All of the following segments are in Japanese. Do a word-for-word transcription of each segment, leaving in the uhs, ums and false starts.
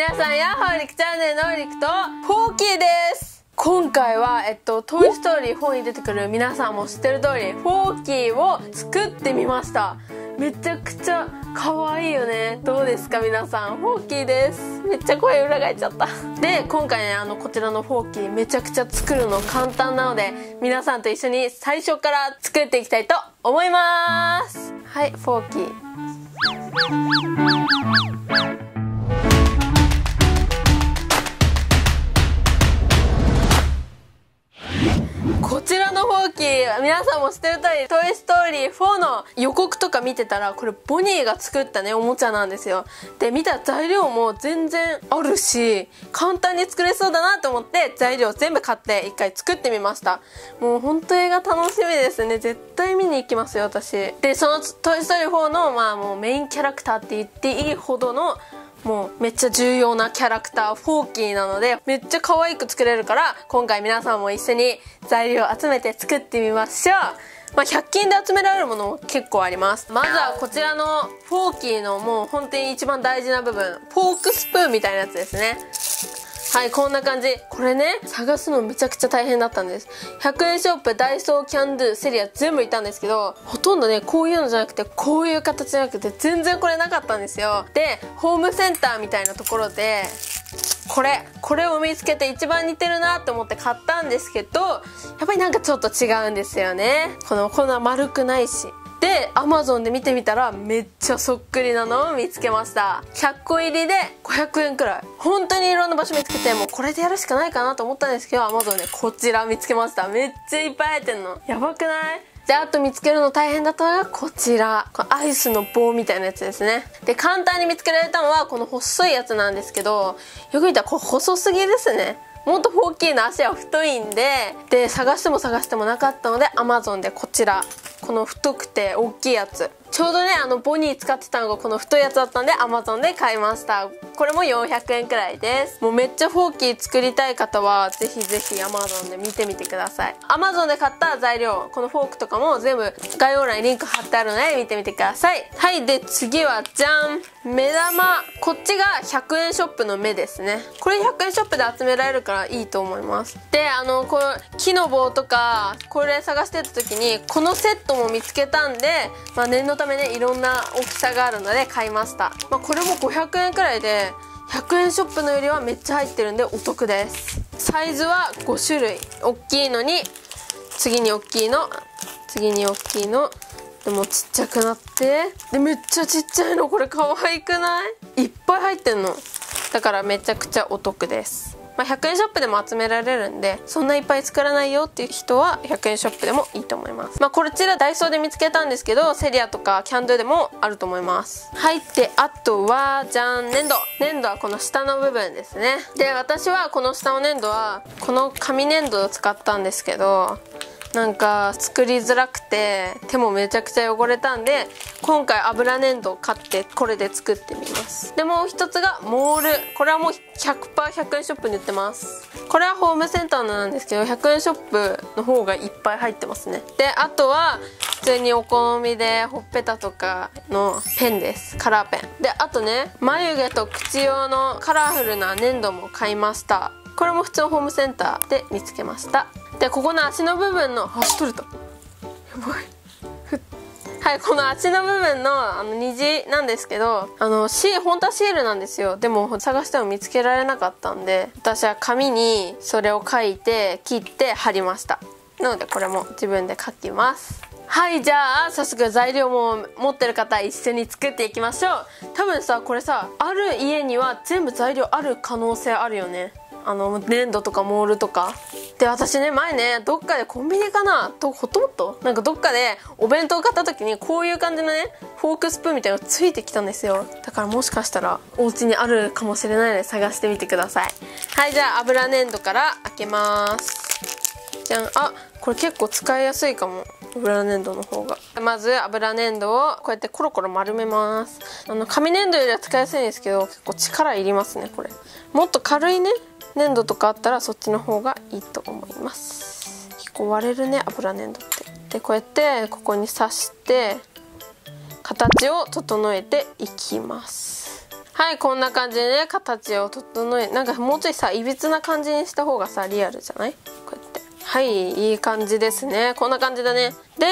皆さん、ヤッホーリクチャンネルのリクとホーキーです。今回は、えっと、トイ・ストーリーよんに出てくる皆さんも知ってる通り、ホーキーを作ってみました。めちゃくちゃ可愛いよね。どうですか皆さん、ホーキーです。めっちゃ声裏返っちゃった。で、今回ね、あの、こちらのホーキーめちゃくちゃ作るの簡単なので、皆さんと一緒に最初から作っていきたいと思います。はい、ホーキー。こちらのホーキー、皆さんも知ってる通り、トイ・ストーリーよんの予告とか見てたら、これボニーが作ったね、おもちゃなんですよ。で、見た材料も全然あるし、簡単に作れそうだなと思って、材料全部買って一回作ってみました。もうほんと映画楽しみですね。絶対見に行きますよ、私。で、そのトイ・ストーリーよんの、まあもうメインキャラクターって言っていいほどの、もうめっちゃ重要なキャラクターホーキーなので、めっちゃ可愛く作れるから、今回皆さんも一緒に材料を集めて作ってみましょう。まあ、ひゃく均で集められるものも結構あります。まずはこちらのホーキーのもう本当に一番大事な部分、ポークスプーンみたいなやつですね。はい、こんな感じ。これね、探すのめちゃくちゃ大変だったんです。ひゃくえんショップ、ダイソー、キャンドゥ、セリア全部行ったんですけど、ほとんどね、こういうのじゃなくて、こういう形じゃなくて、全然これなかったんですよ。で、ホームセンターみたいなところで、これこれを見つけて一番似てるなと思って買ったんですけど、やっぱりなんかちょっと違うんですよね。このこんな丸くないし。で、Amazon で見てみたら、めっちゃそっくりなのを見つけました。ひゃっこ入りでごひゃくえんくらい。本当にいろんな場所見つけて、もうこれでやるしかないかなと思ったんですけど、Amazon でこちら見つけました。めっちゃいっぱい入ってんの。やばくない?で、あと見つけるの大変だったのがこちら。このアイスの棒みたいなやつですね。で、簡単に見つけられたのは、この細いやつなんですけど、よく見たらこれ細すぎですね。もっとホーキーの足は太いんで、で、探しても探してもなかったので、Amazon でこちら。この太くて大きいやつ。ちょうどね、あのボニー使ってたのがこの太いやつだったんで、Amazon で買いました。これもよんひゃくえんくらいです。もうめっちゃホーキー作りたい方は、ぜひぜひ Amazon で見てみてください。Amazon で買った材料、このフォークとかも全部概要欄にリンク貼ってあるので見てみてください。はい、で次はじゃん!目玉。こっちがひゃくえんショップの目ですね。これひゃくえんショップで集められるからいいと思います。で、あの、この木の棒とか、これ探してた時に、このセットも見つけたんで、まあ念のためね、いろんな大きさがあるので買いました。まあ、これもごひゃくえんくらいで、ひゃくえんショップのよりはめっちゃ入ってるんでお得です。サイズはご種類。おっきいのに、次におっきいの、次におっきいの、でもちっちゃくなって、で、めっちゃちっちゃいの、これ可愛くない?いっぱい入ってんの。だからめちゃくちゃお得です。まあ、ひゃくえんショップでも集められるんで、そんないっぱい作らないよっていう人はひゃくえんショップでもいいと思います。まあ、こちらダイソーで見つけたんですけど、セリアとかキャンドゥでもあると思います。はい。で、あとは、じゃん、粘土。粘土はこの下の部分ですね。で、私はこの下の粘土は、この紙粘土を使ったんですけど、なんか作りづらくて、手もめちゃくちゃ汚れたんで、今回油粘土を買ってこれで作ってみます。で、もう一つがモール。これはもう ひゃくパーセントひゃく 円ショップに売ってます。これはホームセンターなんですけど、ひゃくえんショップの方がいっぱい入ってますね。で、あとは普通にお好みでほっぺたとかのペンです。カラーペンで、あとね、眉毛と口用のカラフルな粘土も買いました。これも普通のホームセンターで見つけました。で、ここの足の部分の、足取れた。やばい。はい、この足の部分の、あの、虹なんですけど、あの、シール、本当はシールなんですよ。でも、探しても見つけられなかったんで、私は紙にそれを書いて、切って貼りました。なので、これも自分で書きます。はい、じゃあ、早速材料も持ってる方一緒に作っていきましょう。多分さ、これさ、ある家には全部材料ある可能性あるよね。あの、粘土とかモールとか。で、私ね、前ね、どっかでコンビニかなと、ホットモットなんかどっかでお弁当を買った時に、こういう感じのね、フォークスプーンみたいなのがついてきたんですよ。だからもしかしたら、お家にあるかもしれないので探してみてください。はい、じゃあ、油粘土から開けます。じゃん。あ、これ結構使いやすいかも。油粘土の方が。まず油粘土をこうやってコロコロ丸めます。あの、紙粘土よりは使いやすいんですけど、結構力いりますね、これ。もっと軽いね、粘土とかあったらそっちの方がいいと思います。結構割れるね、油粘土って。で、こうやってここに刺して形を整えていきます。はい、こんな感じでね、形を整え、なんかもうちょいさ、いびつな感じにした方がさ、リアルじゃない？こうやって。はい、いい感じですね。こんな感じだね。で、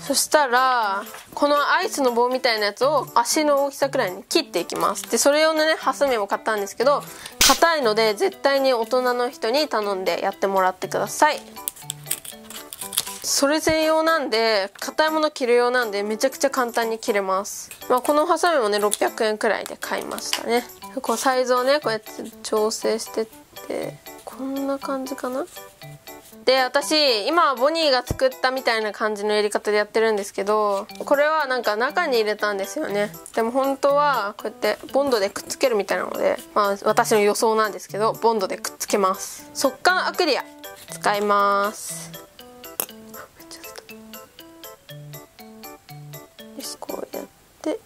そしたら、このアイスの棒みたいなやつを足の大きさくらいに切っていきます。で、それ用のね、ハサミも買ったんですけど、硬いので絶対に大人の人に頼んでやってもらってください。それ専用なんで、硬いもの切る用なんで、めちゃくちゃ簡単に切れます。まあ、このハサミもね、ろっぴゃくえんくらいで買いましたね。こう、サイズをね、こうやって調整してって、こんな感じかな？で、私、今はボニーが作ったみたいな感じのやり方でやってるんですけど、これはなんか中に入れたんですよね。でも本当は、こうやってボンドでくっつけるみたいなので、まあ、私の予想なんですけど、ボンドでくっつけます。速乾アクリア、使います。こうやって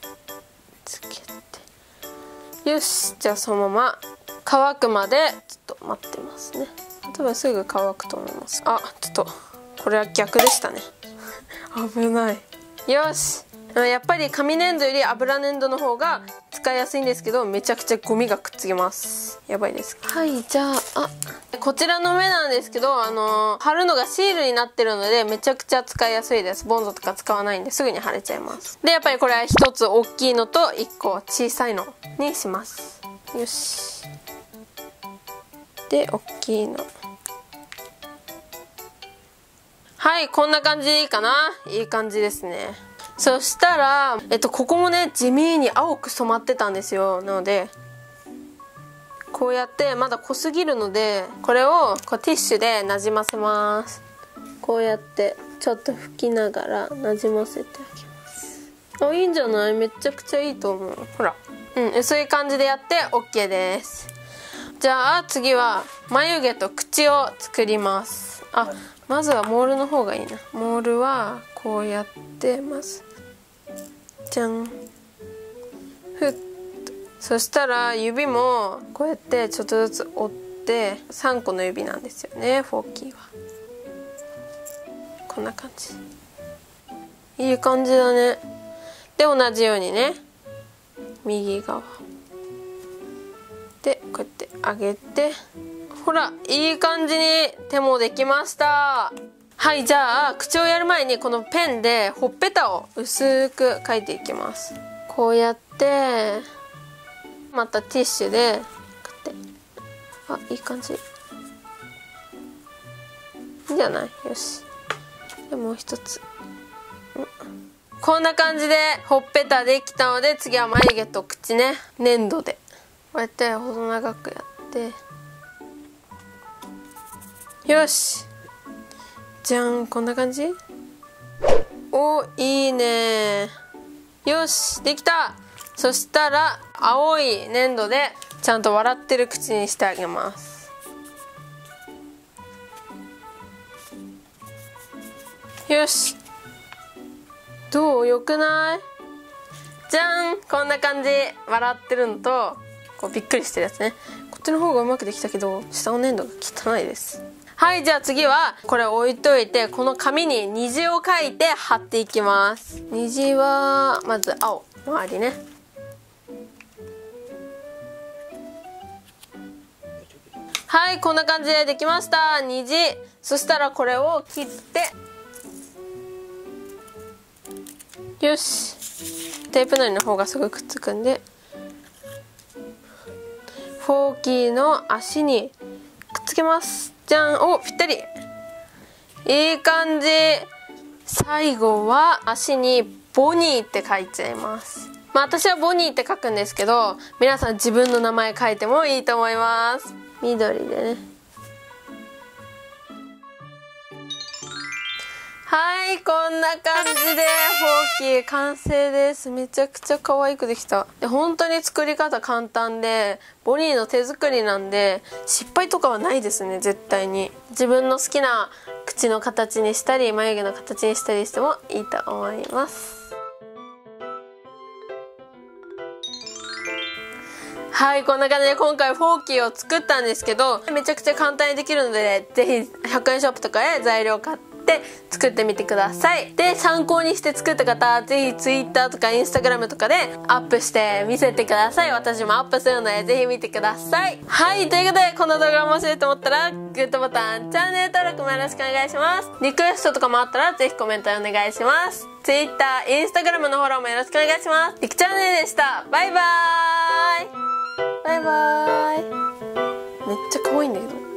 つけて、よし、じゃあそのまま乾くまでちょっと待ってますね。多分すぐ乾くと思います。あ、ちょっとこれは逆でしたね危ない。よし、やっぱり紙粘土より油粘土の方が使いやすいんですけど、めちゃくちゃゴミがくっつきます。やばいです。はい、じゃあ、あ、こちらの目なんですけど、あのー、貼るのがシールになってるのでめちゃくちゃ使いやすいです。ボンドとか使わないんですぐに貼れちゃいます。で、やっぱりこれはひとつ大きいのといっこ小さいのにします。よし、で、大きいの。はい、こんな感じでいいかな。いい感じですね。そしたら、えっと、ここもね、地味に青く染まってたんですよ。なので、こうやって、まだ濃すぎるので、これをこうティッシュでなじませます。こうやって、ちょっと拭きながらなじませてあげます。あ、いいんじゃない？めちゃくちゃいいと思う。ほら。うん、薄い感じでやって オーケー です。じゃあ、次は、眉毛と口を作ります。あ、まずはモールの方がいいな。モールは、こうやってます。じゃん、ふっと。そしたら指もこうやってちょっとずつ折ってさんこの指なんですよね。フォーキーはこんな感じ。いい感じだね。で、同じようにね、右側でこうやって上げて、ほら、いい感じに手もできました。はい、じゃあ口をやる前にこのペンでほっぺたを薄く描いていきます。こうやってまたティッシュでこうやって、あ、いい感じいいんじゃない？よし、で、もう一つ、うん、こんな感じでほっぺたできたので、次は眉毛と口ね、粘土でこうやって細長くやって、よし、じゃん、こんな感じ。お、いいね。よし、できた。そしたら青い粘土でちゃんと笑ってる口にしてあげます。よし、どう？よくない？じゃん、こんな感じ。笑ってるのとこうびっくりしてるやつね。こっちの方がうまくできたけど、下の粘土が汚いです。はい、じゃあ次はこれ置いといて、この紙に虹を描いて貼っていきます。虹はまず青周りね。はい、こんな感じでできました、虹。そしたらこれを切って、よし、テープのりの方がすぐくっつくんで、フォーキーの足にくっつけます。じゃん、お、ぴったり、いい感じ。最後は足にボニーって書いちゃいます。まあ、私はボニーって書くんですけど、皆さん自分の名前書いてもいいと思います。緑でね。はい、こんな感じでフォーキー完成です。めちゃくちゃ可愛くできた。で、本当に作り方簡単で、ボニーの手作りなんで失敗とかはないですね、絶対に。自分の好きな口の形にしたり眉毛の形にしたりしてもいいと思います。はい、こんな感じで今回フォーキーを作ったんですけど、めちゃくちゃ簡単にできるので、ぜひひゃくえんショップとかで材料買ってって作ってみてください。で、参考にして作った方、ぜひ Twitter とか Instagram とかでアップして見せてください。私もアップするので、ぜひ見てください。はい、ということで、この動画が面白いと思ったら、グッドボタン、チャンネル登録もよろしくお願いします。リクエストとかもあったら、ぜひコメントお願いします。Twitter、Instagram のフォローもよろしくお願いします。りくちゃんねでした。バイバーイ。バイバーイ。めっちゃ可愛いんだけど。